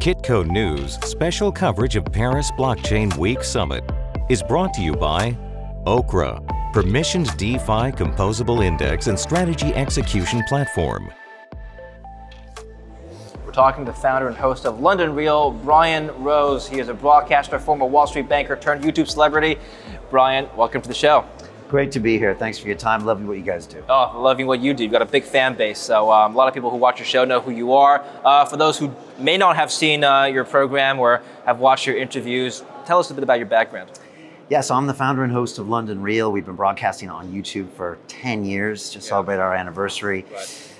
Kitco News special coverage of Paris Blockchain Week Summit is brought to you by Okra, permissioned DeFi composable index and strategy execution platform. We're talking to the founder and host of London Real, Brian Rose. He is a broadcaster, former Wall Street banker turned YouTube celebrity. Brian, welcome to the show. Great to be here. Thanks for your time. Loving what you guys do. Oh, loving what you do. You've got a big fan base. So a lot of people who watch your show know who you are. For those who may not have seen your program or have watched your interviews, tell us a bit about your background. Yeah, so I'm the founder and host of London Real. We've been broadcasting on YouTube for 10 years to celebrate our anniversary. Right.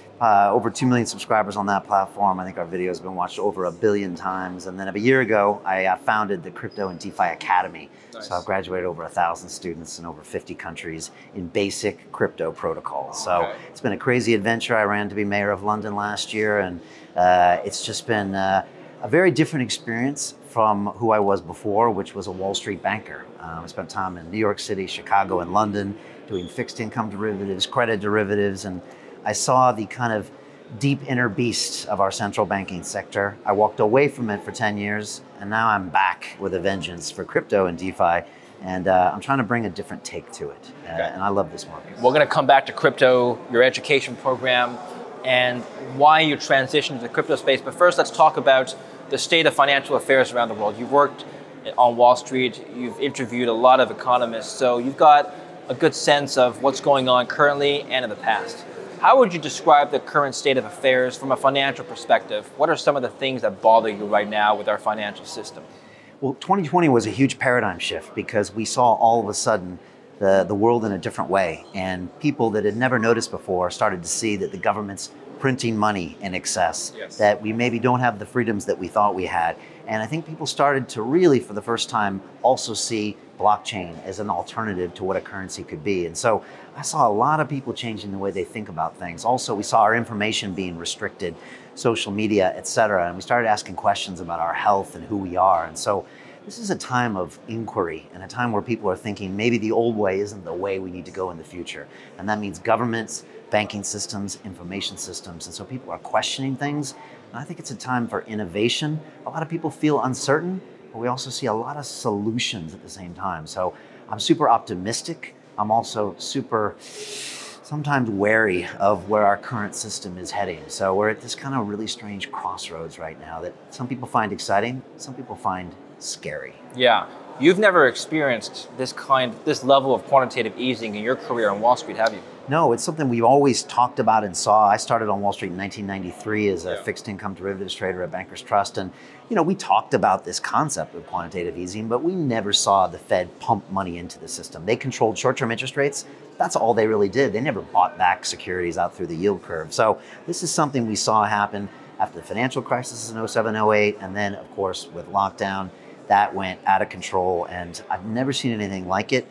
Over 2 million subscribers on that platform. I think our video has been watched over 1 billion times. And then a year ago, I founded the Crypto and DeFi Academy. Nice. So I've graduated over 1,000 students in over 50 countries in basic crypto protocols. So okay. It's been a crazy adventure. I ran to be mayor of London last year, and it's just been a very different experience from who I was before, which was a Wall Street banker. I spent time in New York City, Chicago, and London doing fixed income derivatives, credit derivatives, and I saw the kind of deep inner beast of our central banking sector. I walked away from it for 10 years, and now I'm back with a vengeance for crypto and DeFi. And I'm trying to bring a different take to it. And I love this market. We're gonna come back to crypto, your education program, and why you transitioned to the crypto space. But first, let's talk about the state of financial affairs around the world. You've worked on Wall Street, you've interviewed a lot of economists, so you've got a good sense of what's going on currently and in the past. How would you describe the current state of affairs from a financial perspective? What are some of the things that bother you right now with our financial system? Well, 2020 was a huge paradigm shift because we saw all of a sudden the world in a different way, and people that had never noticed before started to see that the government's printing money in excess, yes. That we maybe don't have the freedoms that we thought we had. And I think people started to really, for the first time, also see blockchain as an alternative to what a currency could be. And so I saw a lot of people changing the way they think about things. Also, we saw our information being restricted, social media, et cetera. And we started asking questions about our health and who we are. And so this is a time of inquiry and a time where people are thinking maybe the old way isn't the way we need to go in the future. And that means governments, banking systems, information systems. And so people are questioning things. And I think it's a time for innovation. A lot of people feel uncertain, but we also see a lot of solutions at the same time. So I'm super optimistic. I'm also super sometimes wary of where our current system is heading. So we're at this kind of really strange crossroads right now that some people find exciting, some people find scary. Yeah. You've never experienced this level of quantitative easing in your career on Wall Street, have you? No, it's something we've always talked about and saw. I started on Wall Street in 1993 as a fixed income derivatives trader at Bankers Trust. And, you know, we talked about this concept of quantitative easing, but we never saw the Fed pump money into the system. They controlled short-term interest rates. That's all they really did. They never bought back securities out through the yield curve. So this is something we saw happen after the financial crisis in 07, 08, and then, of course, with lockdown. That went out of control, and I've never seen anything like it.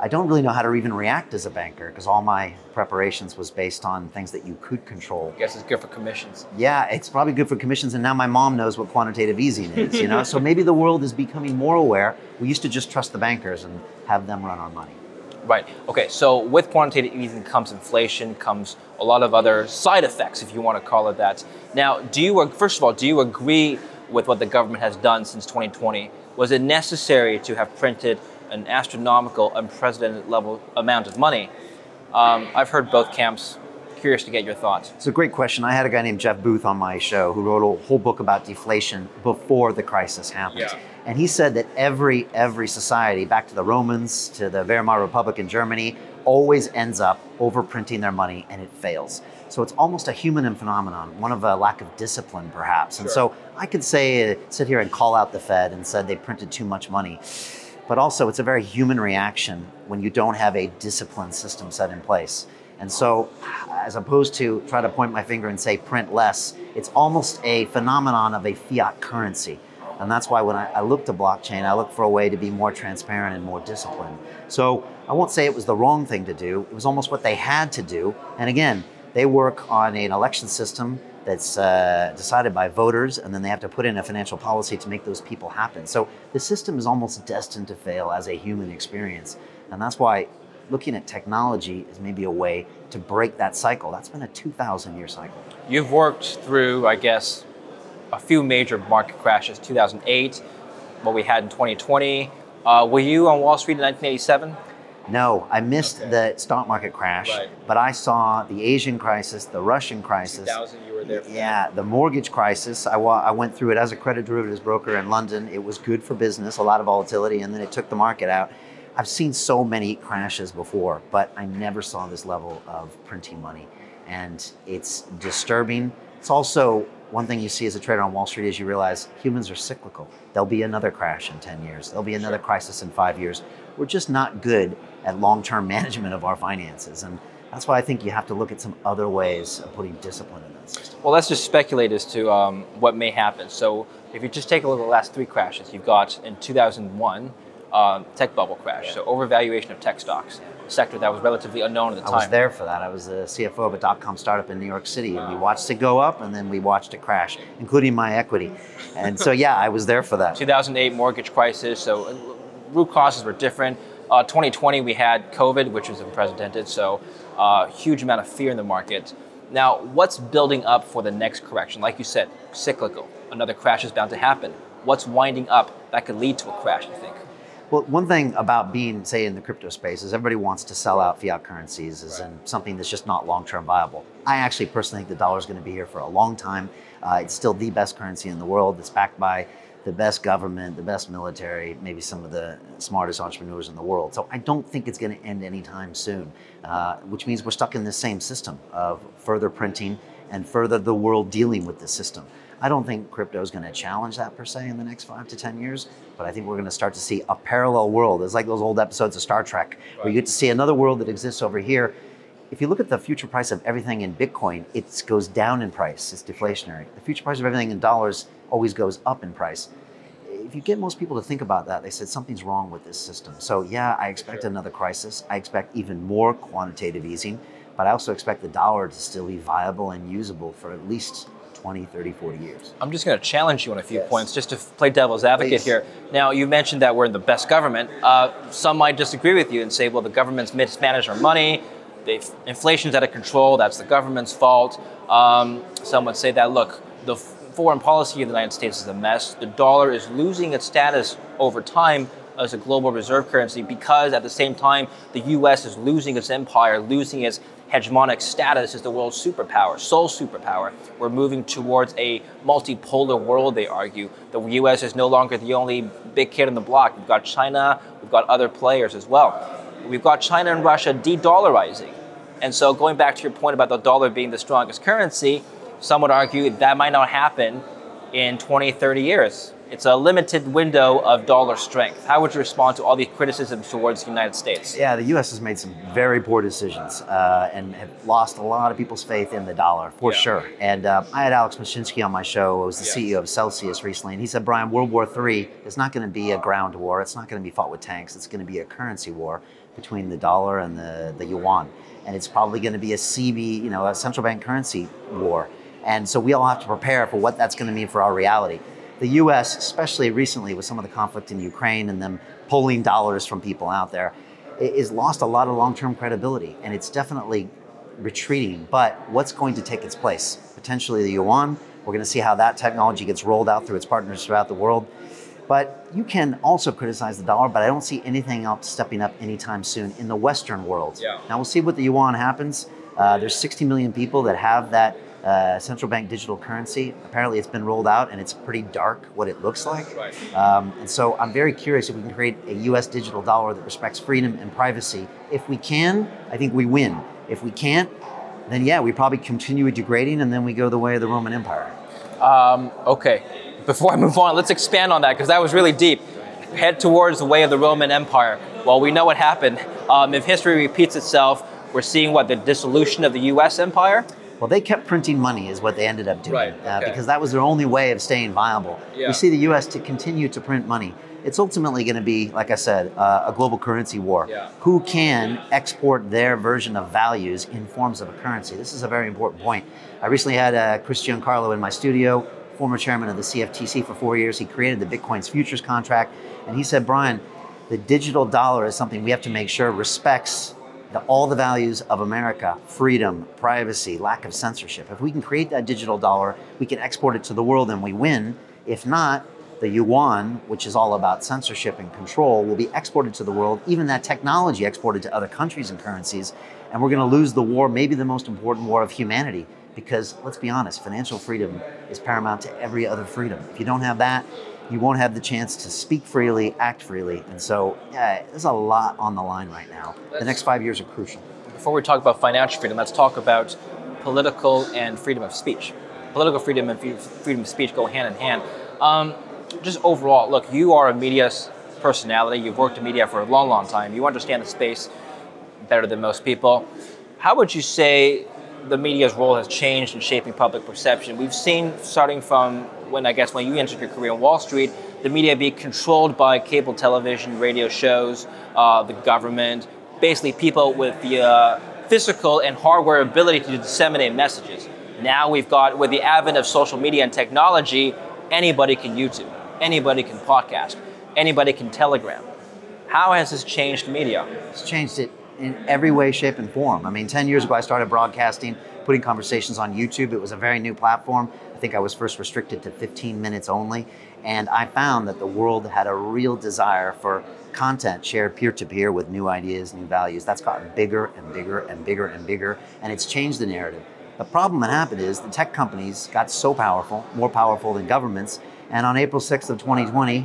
I don't really know how to even react as a banker because all my preparations was based on things that you could control. I guess it's good for commissions. Yeah, it's probably good for commissions, and now my mom knows what quantitative easing is, you know? So maybe the world is becoming more aware. We used to just trust the bankers and have them run our money. Right, okay, so with quantitative easing comes inflation, comes a lot of other side effects, if you want to call it that. Now, first of all, do you agree with what the government has done since 2020? Was it necessary to have printed an astronomical, unprecedented level amount of money? I've heard both camps. Curious to get your thoughts. It's a great question. I had a guy named Jeff Booth on my show who wrote a whole book about deflation before the crisis happened. Yeah. And he said that every society, back to the Romans, to the Weimar Republic in Germany, always ends up overprinting their money and it fails. So it's almost a human phenomenon, one of a lack of discipline perhaps. Sure. And so I could say, sit here and call out the Fed and said they printed too much money. But also it's a very human reaction when you don't have a discipline system set in place. And so as opposed to try to point my finger and say print less, it's almost a phenomenon of a fiat currency. And that's why when I look to blockchain, I look for a way to be more transparent and more disciplined. So I won't say it was the wrong thing to do. It was almost what they had to do. And again, they work on an election system that's decided by voters, and then they have to put in a financial policy to make those people happen. So the system is almost destined to fail as a human experience. And that's why looking at technology is maybe a way to break that cycle. That's been a 2,000-year cycle. You've worked through, I guess, a few major market crashes, 2008, what we had in 2020. Were you on Wall Street in 1987? No, I missed the stock market crash, but I saw the Asian crisis, the Russian crisis. 2000, you were there. Yeah, the mortgage crisis. I went through it as a credit derivatives broker in London. It was good for business, a lot of volatility, and then it took the market out. I've seen so many crashes before, but I never saw this level of printing money, and it's disturbing. It's also one thing you see as a trader on Wall Street is you realize humans are cyclical. There'll be another crash in 10 years. There'll be another crisis in 5 years. We're just not good at long-term management of our finances. And that's why I think you have to look at some other ways of putting discipline in that system. Well, let's just speculate as to what may happen. So if you just take a look at the last three crashes, you've got in 2001, tech bubble crash. Yeah. So overvaluation of tech stocks, a sector that was relatively unknown at the time. I was there for that. I was the CFO of a dot-com startup in New York City, and we watched it go up and then we watched it crash, including my equity. And so, yeah, I was there for that. 2008 mortgage crisis. So root causes were different. 2020, we had COVID, which was unprecedented. So huge amount of fear in the market. Now, what's building up for the next correction? Like you said, cyclical. Another crash is bound to happen. What's winding up that could lead to a crash, you think? Well, one thing about being, say, in the crypto space is everybody wants to sell out fiat currencies as in something that's just not long-term viable. I actually personally think the dollar is going to be here for a long time. It's still the best currency in the world. It's backed by the best government, the best military, maybe some of the smartest entrepreneurs in the world. So I don't think it's going to end anytime soon, which means we're stuck in this same system of further printing and further the world dealing with the system. I don't think crypto is going to challenge that per se in the next 5 to 10 years, but I think we're going to start to see a parallel world. It's like those old episodes of Star Trek where you get to see another world that exists over here. If you look at the future price of everything in Bitcoin, it goes down in price. It's deflationary. The future price of everything in dollars always goes up in price. If you get most people to think about that, they said something's wrong with this system. So yeah, I expect another crisis. I expect even more quantitative easing, but I also expect the dollar to still be viable and usable for at least 20, 30, 40 years. I'm just going to challenge you on a few points just to play devil's advocate here. Now, you mentioned that we're in the best government. Some might disagree with you and say, well, the government's mismanaged our money. Inflation's out of control. That's the government's fault. Some would say that, look, the foreign policy of the United States is a mess. The dollar is losing its status over time as a global reserve currency because at the same time, the US is losing its empire, losing its hegemonic status as the world's superpower, sole superpower. We're moving towards a multipolar world, they argue. The US is no longer the only big kid on the block. We've got China, we've got other players as well. We've got China and Russia de-dollarizing. And so going back to your point about the dollar being the strongest currency, some would argue that might not happen in 20, 30 years. It's a limited window of dollar strength. How would you respond to all these criticisms towards the United States? Yeah, the US has made some very poor decisions and have lost a lot of people's faith in the dollar, for sure. And I had Alex Mashinsky on my show, who was the CEO of Celsius recently, and he said, Brian, World War III is not gonna be a ground war, it's not gonna be fought with tanks, it's gonna be a currency war between the dollar and the yuan. And it's probably gonna be a CB, you know, a central bank currency war. And so we all have to prepare for what that's gonna mean for our reality. The US, especially recently with some of the conflict in Ukraine and them pulling dollars from people out there, is lost a lot of long-term credibility, and it's definitely retreating. But what's going to take its place? Potentially the yuan. We're gonna see how that technology gets rolled out through its partners throughout the world. But you can also criticize the dollar, but I don't see anything else stepping up anytime soon in the Western world. Now we'll see what the yuan happens. There's 60 million people that have that central bank digital currency. Apparently it's been rolled out and it's pretty dark what it looks like. And so I'm very curious if we can create a US digital dollar that respects freedom and privacy. If we can, I think we win. If we can't, then yeah, we probably continue degrading and then we go the way of the Roman Empire. Okay, before I move on, let's expand on that because that was really deep. Head towards the way of the Roman Empire. Well, we know what happened. If history repeats itself, we're seeing what, the dissolution of the US empire? Well, they kept printing money is what they ended up doing because that was their only way of staying viable. We see the US to continue to print money. It's ultimately going to be, like I said, a global currency war. Who can export their version of values in forms of a currency? This is a very important point. I recently had Cristian Carlo in my studio, former chairman of the CFTC for 4 years. He created the Bitcoin's futures contract. And he said, Brian, the digital dollar is something we have to make sure respects all the values of America, freedom, privacy, lack of censorship. If we can create that digital dollar, we can export it to the world and we win. If not, the yuan, which is all about censorship and control, will be exported to the world, even that technology exported to other countries and currencies, and we're gonna lose the war, maybe the most important war of humanity, because let's be honest, financial freedom is paramount to every other freedom. If you don't have that, you won't have the chance to speak freely, act freely, and so yeah, there's a lot on the line right now. The next 5 years are crucial. Before we talk about financial freedom, let's talk about political and freedom of speech. Political freedom and freedom of speech go hand in hand. Just overall, look, you are a media personality. You've worked in media for a long, long time. You understand the space better than most people. How would you say the media's role has changed in shaping public perception? We've seen, starting from when you entered your career on Wall Street, the media be controlled by cable television, radio shows, the government, basically people with the physical and hardware ability to disseminate messages. Now we've got, with the advent of social media and technology, anybody can YouTube, anybody can podcast, anybody can Telegram. How has this changed media? It's changed it in every way, shape, and form. I mean, 10 years ago, I started broadcasting, putting conversations on YouTube. It was a very new platform. I think I was first restricted to 15 minutes only. And I found that the world had a real desire for content shared peer-to-peer with new ideas, new values. That's gotten bigger and bigger and bigger and bigger, and it's changed the narrative. The problem that happened is the tech companies got so powerful, more powerful than governments, and on April 6th of 2020,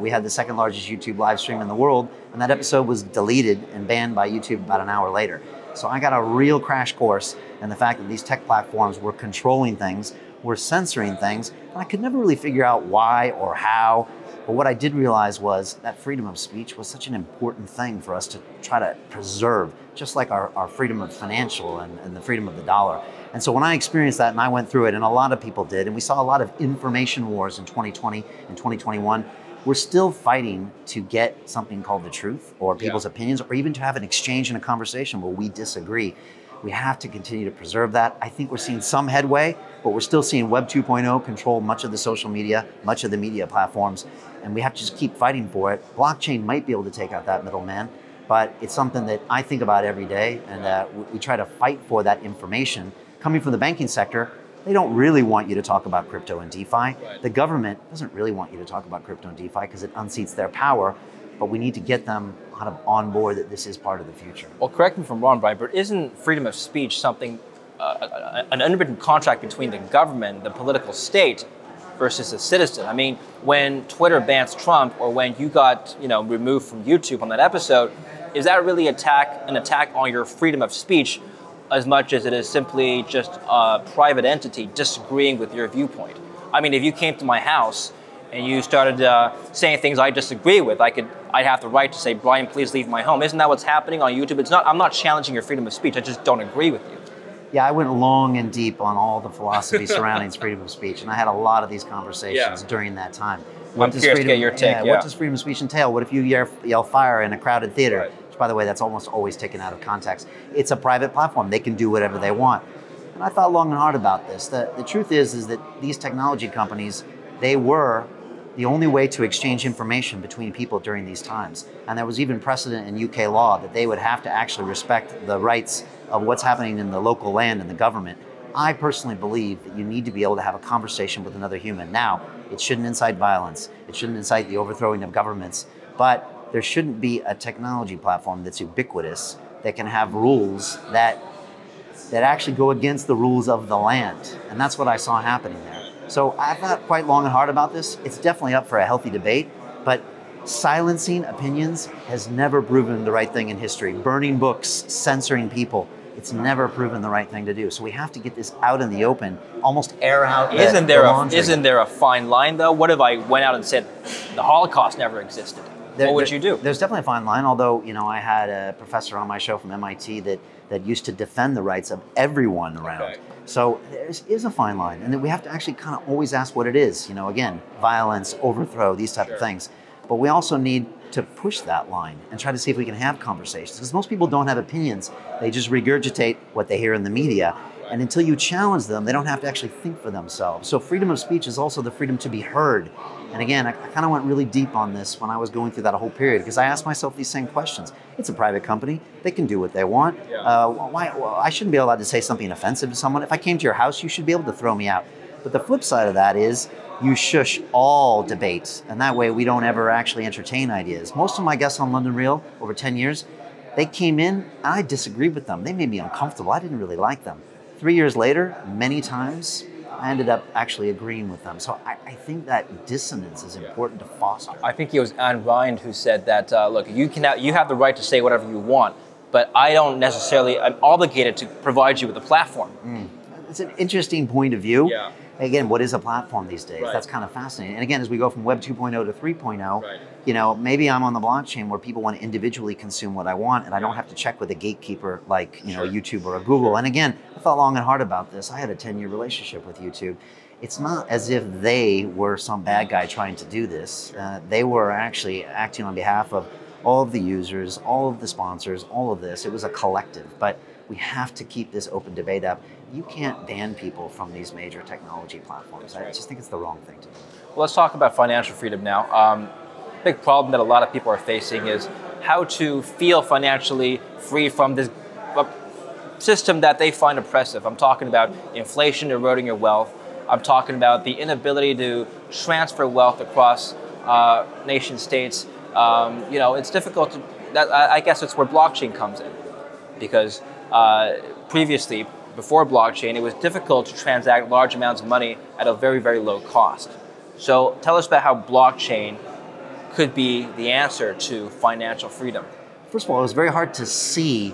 we had the second largest YouTube live stream in the world, and that episode was deleted and banned by YouTube about an hour later. So I got a real crash course in the fact that these tech platforms were controlling things, were censoring things, and I could never really figure out why or how, but what I did realize was that freedom of speech was such an important thing for us to try to preserve, just like our freedom of financial and the freedom of the dollar. And so when I experienced that and I went through it, and a lot of people did, and we saw a lot of information wars in 2020 and 2021, we're still fighting to get something called the truth or people's opinions, or even to have an exchange and a conversation where we disagree. We have to continue to preserve that. I think we're seeing some headway, but we're still seeing Web 2.0 control much of the social media, much of the media platforms, and we have to just keep fighting for it. Blockchain might be able to take out that middleman, but it's something that I think about every day, and we try to fight for that information. Coming from the banking sector, they don't really want you to talk about crypto and DeFi. Right. The government doesn't really want you to talk about crypto and DeFi because it unseats their power, but we need to get them kind of on board that this is part of the future. Well, correct me if I'm wrong, Brian, but isn't freedom of speech something, an unwritten contract between the government, the political state, versus a citizen? I mean, when Twitter bans Trump, or when you got removed from YouTube on that episode, is that really an attack on your freedom of speech as much as it is simply just a private entity disagreeing with your viewpoint? I mean, if you came to my house and you started saying things I disagree with, I'd have the right to say, Brian, please leave my home. Isn't that what's happening on YouTube? I'm not challenging your freedom of speech. I just don't agree with you. Yeah, I went long and deep on all the philosophy surrounding freedom of speech, and I had a lot of these conversations during that time. I'm curious to get your take. What does freedom of speech entail? What if you yell fire in a crowded theater? Right. Which, by the way, that's almost always taken out of context. It's a private platform. They can do whatever they want. And I thought long and hard about this. The truth is that these technology companies, they were the only way to exchange information between people during these times. And there was even precedent in UK law that they would have to actually respect the rights of what's happening in the local land and the government. I personally believe that you need to be able to have a conversation with another human. Now, it shouldn't incite violence. It shouldn't incite the overthrowing of governments, but there shouldn't be a technology platform that's ubiquitous that can have rules that actually go against the rules of the land. And that's what I saw happening there. So I thought quite long and hard about this. It's definitely up for a healthy debate, but silencing opinions has never proven the right thing in history. Burning books, censoring people, it's never proven the right thing to do. So we have to get this out in the open, almost air out Isn't there a fine line though? What if I went out and said the Holocaust never existed? What would you do? There's definitely a fine line, although I had a professor on my show from MIT that used to defend the rights of everyone around. Okay. So there is a fine line, and we have to actually kind of always ask what it is. Again, violence, overthrow, these type of things. But we also need to push that line and try to see if we can have conversations, because most people don't have opinions. They just regurgitate what they hear in the media. And until you challenge them, they don't have to actually think for themselves. So freedom of speech is also the freedom to be heard. And again, I kind of went really deep on this when I was going through that whole period, because I asked myself these same questions. It's a private company. They can do what they want. Yeah. Well, I shouldn't be allowed to say something offensive to someone. If I came to your house, you should be able to throw me out. But the flip side of that is you shush all debates. And that way we don't ever actually entertain ideas. Most of my guests on London Real over 10 years, they came in and I disagreed with them. They made me uncomfortable. I didn't really like them. 3 years later, many times, I ended up actually agreeing with them. So I think that dissonance is important to foster. I think it was Anne Rand who said that, look, you have the right to say whatever you want, but I don't necessarily, I'm obligated to provide you with a platform. Mm. It's an interesting point of view. Yeah. Again, what is a platform these days? Right. That's kind of fascinating. And again, as we go from Web 2.0 to 3.0, right. You know, maybe I'm on the blockchain where people want to individually consume what I want, and I don't have to check with a gatekeeper like you know, YouTube or a Google. Sure. And again, I thought long and hard about this. I had a 10-year relationship with YouTube. It's not as if they were some bad guy trying to do this. They were actually acting on behalf of all of the users, all of the sponsors, all of this. It was a collective. But we have to keep this open debate up. You can't ban people from these major technology platforms. I just think it's the wrong thing to do. Well, let's talk about financial freedom now. Big problem that a lot of people are facing is how to feel financially free from this system that they find oppressive. I'm talking about inflation eroding your wealth. I'm talking about the inability to transfer wealth across nation states. You know, it's difficult to, I guess it's where blockchain comes in, because previously, before blockchain, it was difficult to transact large amounts of money at a very, very low cost. So tell us about how blockchain could be the answer to financial freedom. First of all, it was very hard to see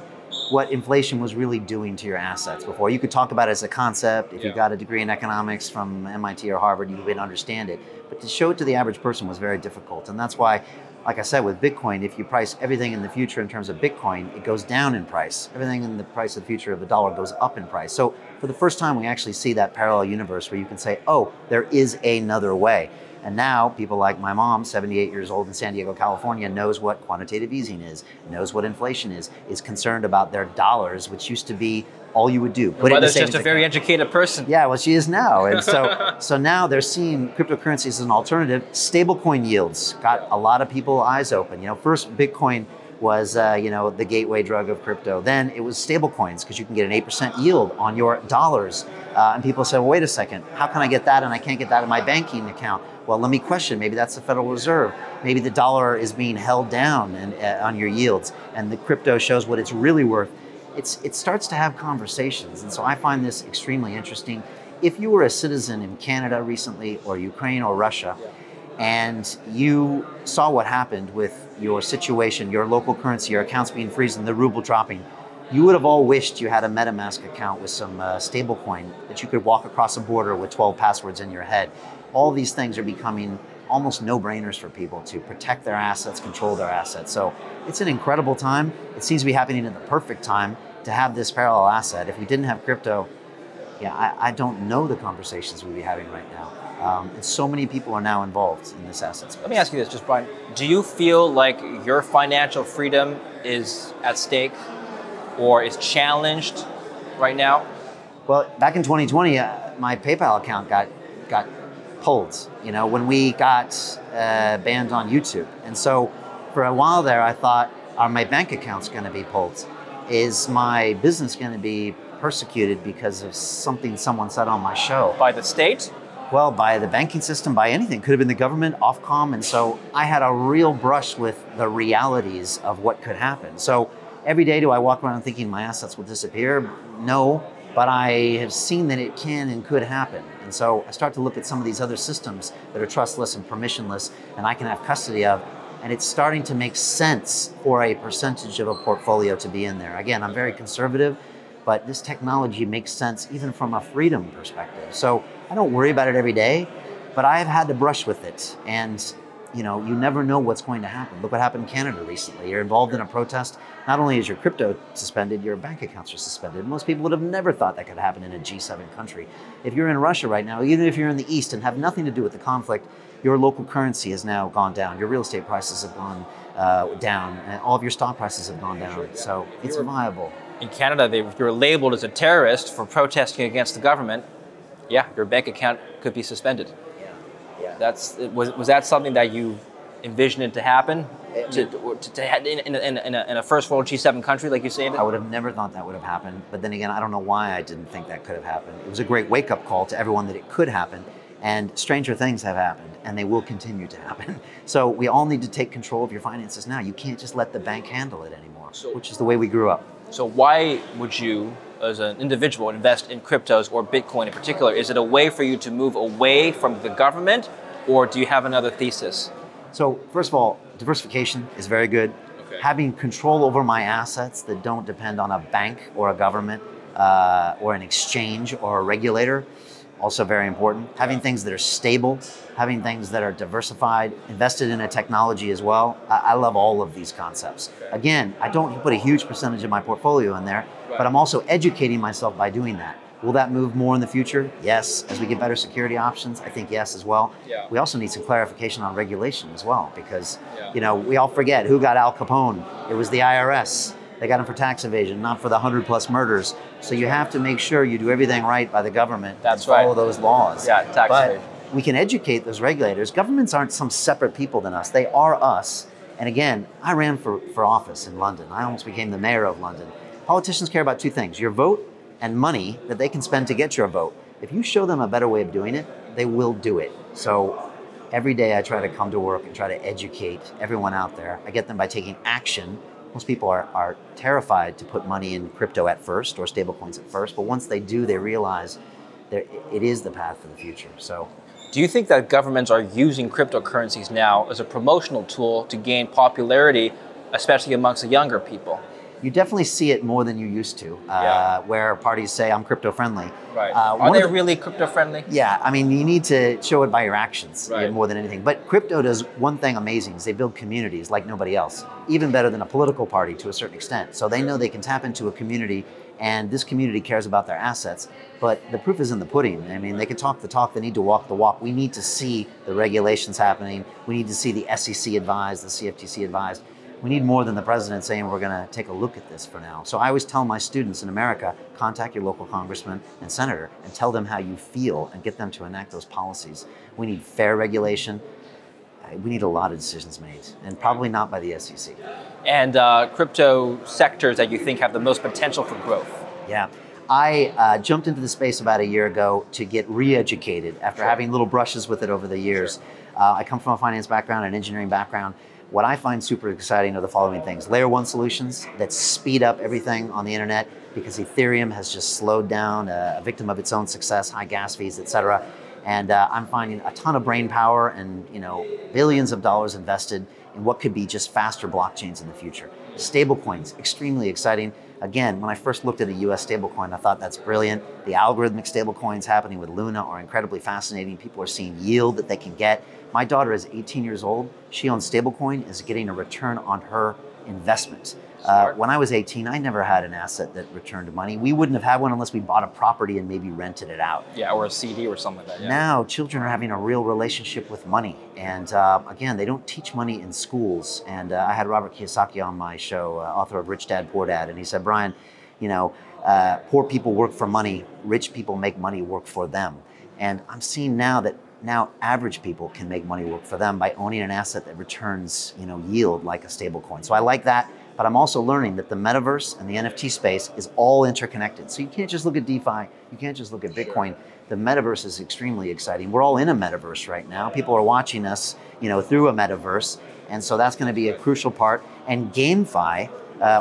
what inflation was really doing to your assets before. You could talk about it as a concept. If you got a degree in economics from MIT or Harvard, you could understand it. But to show it to the average person was very difficult. And that's why, like I said, with Bitcoin, if you price everything in the future in terms of Bitcoin, it goes down in price. Everything in the price of the future of the dollar goes up in price. So for the first time, we actually see that parallel universe where you can say, oh, there is another way. And now people like my mom, 78 years old in San Diego, California, knows what quantitative easing is, knows what inflation is concerned about their dollars, which used to be all you would do. Put it in the savings account. Your mother's just a very educated person. Yeah, well, she is now. And so, so now they're seeing cryptocurrencies as an alternative. Stablecoin yields got a lot of people eyes open. You know, first Bitcoin was you know, the gateway drug of crypto. Then it was stablecoins, because you can get an 8% yield on your dollars. And people said, well, wait a second, how can I get that and I can't get that in my banking account? Well, let me question, maybe that's the Federal Reserve. Maybe the dollar is being held down and, on your yields, and the crypto shows what it's really worth. It starts to have conversations, and so I find this extremely interesting. If you were a citizen in Canada recently, or Ukraine or Russia, and you saw what happened with your situation, your local currency, your accounts being frozen, the ruble dropping, you would have all wished you had a MetaMask account with some stablecoin that you could walk across a border with 12 passwords in your head. All these things are becoming almost no-brainers for people to protect their assets, control their assets. So it's an incredible time. It seems to be happening at the perfect time to have this parallel asset. If we didn't have crypto, yeah, I don't know the conversations we'd be having right now. And so many people are now involved in this asset space. Let me ask you this, just Brian. Do you feel like your financial freedom is at stake or is challenged right now? Well, back in 2020, my PayPal account got pulled, you know, when we got banned on YouTube. And so for a while there, I thought, are my bank accounts going to be pulled? Is my business going to be persecuted because of something someone said on my show? By the state? Well, by the banking system, by anything. Could have been the government, Ofcom. And so I had a real brush with the realities of what could happen. So every day, do I walk around thinking my assets will disappear? No. But I have seen that it can and could happen. And so I start to look at some of these other systems that are trustless and permissionless and I can have custody of, and it's starting to make sense for a percentage of a portfolio to be in there. Again, I'm very conservative, but this technology makes sense even from a freedom perspective. So I don't worry about it every day, but I've had to brush with it. And you know, you never know what's going to happen. Look what happened in Canada recently. You're involved in a protest. Not only is your crypto suspended, your bank accounts are suspended. Most people would have never thought that could happen in a G7 country. If you're in Russia right now, even if you're in the East and have nothing to do with the conflict, your local currency has now gone down. Your real estate prices have gone down. And all of your stock prices have gone down. So it's viable. In Canada, you're labeled as a terrorist for protesting against the government. Yeah, your bank account could be suspended. Yeah, That's was that something that you envisioned it to happen in a first world G7 country like you say? I would have never thought that would have happened. But then again, I don't know why I didn't think that could have happened. It was a great wake up call to everyone that it could happen. And stranger things have happened, and they will continue to happen. So we all need to take control of your finances now. You can't just let the bank handle it anymore, which is the way we grew up. So why would you, as an individual, invest in cryptos or Bitcoin in particular? Is it a way for you to move away from the government, or do you have another thesis? So first of all, diversification is very good. Okay. Having control over my assets that don't depend on a bank or a government or an exchange or a regulator, also very important. Having things that are stable, having things that are diversified, invested in a technology as well. I love all of these concepts. Again, I don't put a huge percentage of my portfolio in there, but I'm also educating myself by doing that. Will that move more in the future? Yes. As we get better security options, I think yes as well. Yeah. We also need some clarification on regulation as well, because you know, we all forget who got Al Capone. It was the IRS. They got him for tax evasion, not for the 100+ murders. So you have to make sure you do everything right by the government. That's right. Follow those laws. Yeah, tax evasion. We can educate those regulators. Governments aren't some separate people than us. They are us. And again, I ran for office in London. I almost became the mayor of London. Politicians care about two things: your vote and money that they can spend to get your vote. If you show them a better way of doing it, they will do it. So every day I try to come to work and try to educate everyone out there. I get them by taking action. Most people are terrified to put money in crypto at first or stablecoins at first, but once they do, they realize that it is the path for the future. So, do you think that governments are using cryptocurrencies now as a promotional tool to gain popularity, especially amongst the younger people? You definitely see it more than you used to, where parties say, I'm crypto-friendly. Right. Are they really crypto-friendly? Yeah, I mean, you need to show it by your actions more than anything. But crypto does one thing amazing, is they build communities like nobody else, even better than a political party to a certain extent. So they know they can tap into a community, and this community cares about their assets. But the proof is in the pudding. I mean, they can talk the talk, they need to walk the walk. We need to see the regulations happening. We need to see the SEC advised, the CFTC advised. We need more than the president saying we're going to take a look at this for now. So I always tell my students in America, contact your local congressman and senator and tell them how you feel and get them to enact those policies. We need fair regulation. We need a lot of decisions made, and probably not by the SEC. And crypto sectors that you think have the most potential for growth? Yeah. I jumped into the space about a year ago to get re-educated after having little brushes with it over the years. I come from a finance background, an engineering background. What I find super exciting are the following things: layer one solutions that speed up everything on the internet, because Ethereum has just slowed down, a victim of its own success, high gas fees, et cetera. And I'm finding a ton of brain power and, you know, billions of dollars invested in what could be just faster blockchains in the future. Stablecoins, extremely exciting. Again, when I first looked at a US stablecoin, I thought that's brilliant. The algorithmic stablecoins happening with Luna are incredibly fascinating. People are seeing yield that they can get. My daughter is 18 years old. She owns stablecoin, is getting a return on her investment. When I was 18, I never had an asset that returned money. We wouldn't have had one unless we bought a property and maybe rented it out. Yeah, or a CD or something like that. Yeah. Now, children are having a real relationship with money. And again, they don't teach money in schools. And I had Robert Kiyosaki on my show, author of Rich Dad, Poor Dad. And he said, Brian, you know, poor people work for money. Rich people make money work for them. And I'm seeing now that average people can make money work for them by owning an asset that returns, you know, yield like a stablecoin. So I like that. But I'm also learning that the metaverse and the NFT space is all interconnected. So you can't just look at DeFi, you can't just look at Bitcoin. The metaverse is extremely exciting. We're all in a metaverse right now. People are watching us, you know, through a metaverse. And so that's going to be a crucial part. And GameFi,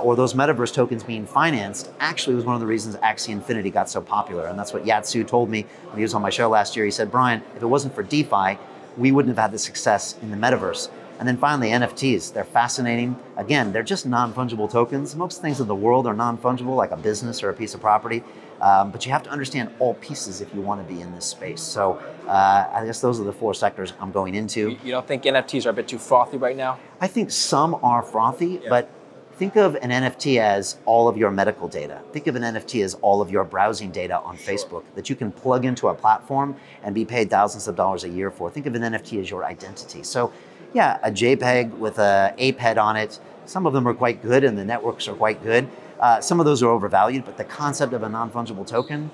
or those metaverse tokens being financed, actually was one of the reasons Axie Infinity got so popular. And that's what Yatsu told me when he was on my show last year. He said, Brian, if it wasn't for DeFi, we wouldn't have had the success in the metaverse. And then finally, NFTs, they're fascinating. Again, they're just non-fungible tokens. Most things in the world are non-fungible, like a business or a piece of property. But you have to understand all pieces if you want to be in this space. So I guess those are the four sectors I'm going into. You don't think NFTs are a bit too frothy right now? I think some are frothy, but think of an NFT as all of your medical data. Think of an NFT as all of your browsing data on Facebook that you can plug into a platform and be paid thousands of dollars a year for. Think of an NFT as your identity. So yeah, a JPEG with an ape head on it. Some of them are quite good and the networks are quite good. Some of those are overvalued, but the concept of a non-fungible token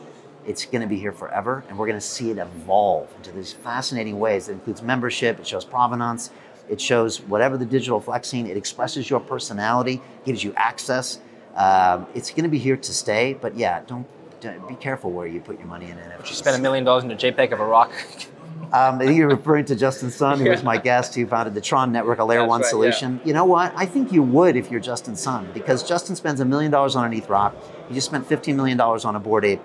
It's going to be here forever, and we're going to see it evolve into these fascinating ways. It includes membership, it shows provenance, it shows whatever the digital flexing, it expresses your personality, gives you access. It's going to be here to stay, but yeah, don't be careful where you put your money in NFTs. Would you spend $1 million in a JPEG of a rock? I think you're referring to Justin Sun, who was my guest, who founded the Tron network, a layer one solution. Yeah. You know what? I think you would if you're Justin Sun, because Justin spends $1 million on an ETH rock. He just spent $15 million on a Bored Ape.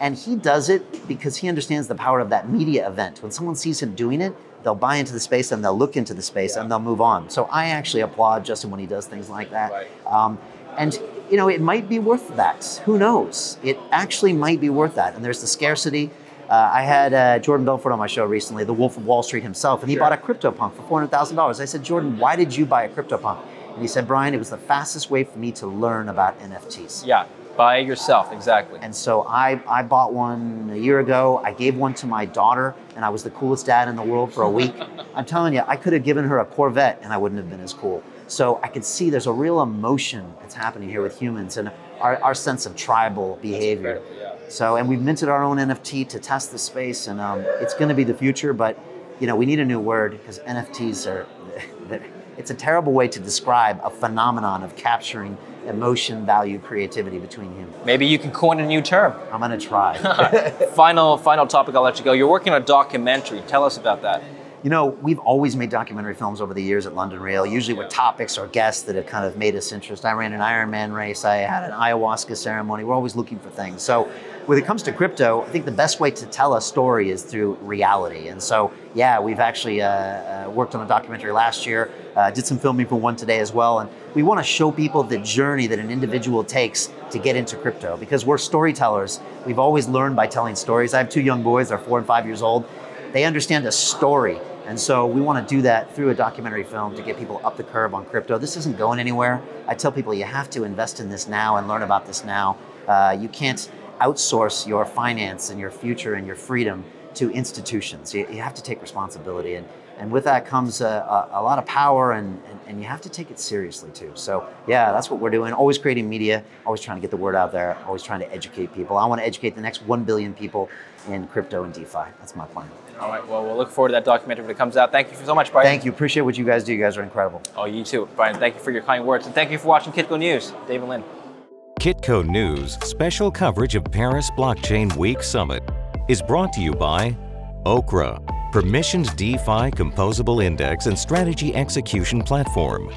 And he does it because he understands the power of that media event. When someone sees him doing it, they'll buy into the space and they'll look into the space and they'll move on. So I actually applaud Justin when he does things like that. Right. And you know, it might be worth that. Who knows? It actually might be worth that. And there's the scarcity. I had Jordan Belfort on my show recently, the Wolf of Wall Street himself, and he bought a CryptoPunk for $400,000. I said, Jordan, why did you buy a CryptoPunk? And he said, Brian, it was the fastest way for me to learn about NFTs. Yeah, buy yourself, exactly. And so I bought one a year ago. I gave one to my daughter, and I was the coolest dad in the world for a week. I'm telling you, I could have given her a Corvette, and I wouldn't have been as cool. So I could see there's a real emotion that's happening here with humans and our sense of tribal behavior. So, and we've minted our own NFT to test the space, and it's going to be the future, but you know, we need a new word, because NFTs are, it's a terrible way to describe a phenomenon of capturing emotion, value, creativity between humans. Maybe you can coin a new term. I'm going to try. Final topic, I'll let you go. You're working on a documentary. Tell us about that. You know, we've always made documentary films over the years at London Real, usually with topics or guests that have kind of made us interested. I ran an Ironman race, I had an ayahuasca ceremony. We're always looking for things. So when it comes to crypto, I think the best way to tell a story is through reality. And so, yeah, we've actually worked on a documentary last year, did some filming for one today as well. And we want to show people the journey that an individual takes to get into crypto, because we're storytellers. We've always learned by telling stories. I have two young boys, they're 4 and 5 years old. They understand a story. And so we want to do that through a documentary film to get people up the curve on crypto. This isn't going anywhere. I tell people you have to invest in this now and learn about this now. You can't outsource your finance and your future and your freedom to institutions. You have to take responsibility. And with that comes a lot of power, and you have to take it seriously too. So yeah, that's what we're doing. Always creating media, always trying to get the word out there, always trying to educate people. I want to educate the next 1 billion people in crypto and DeFi. That's my plan. All right, well, we'll look forward to that documentary when it comes out. Thank you so much, Brian. Thank you, appreciate what you guys do. You guys are incredible. Oh, you too, Brian. Thank you for your kind words. And thank you for watching Kitco News. David Lin. Kitco News, special coverage of Paris Blockchain Week Summit, is brought to you by Okra, permissioned DeFi composable index and strategy execution platform.